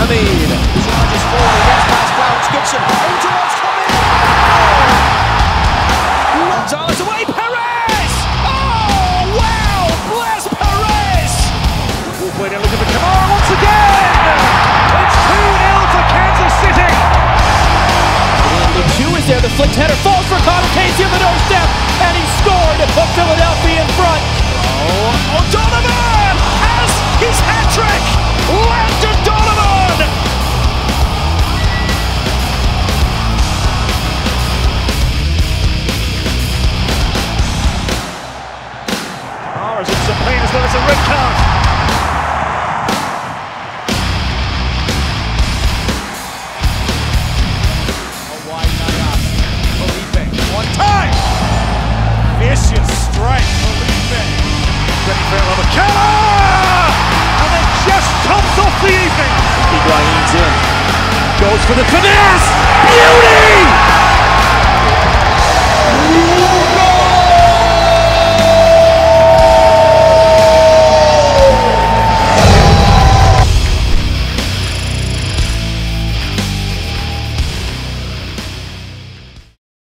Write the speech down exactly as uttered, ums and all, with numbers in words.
the lead. Charges forward, gets past Florence Goodson, in towards Kamara. Gonzalez away, Perez! Oh, wow! Bless Perez! Good play there, looking for Kamara once again! It's two nil to Kansas City! And the two is there, the flicked header falls for Connor Casey on the nose step, and he scored to put Philadelphia in front. Oh, O'Donovan has his hat-trick! Landon Donovan! Oh, it's a pain as well as a red card. A wide night up. Felipe, one time! Vicious strike, Felipe. Ready for another Kamara! And it just comes off the evening! Ibrahim's in. Goes for the finesse! Beauty!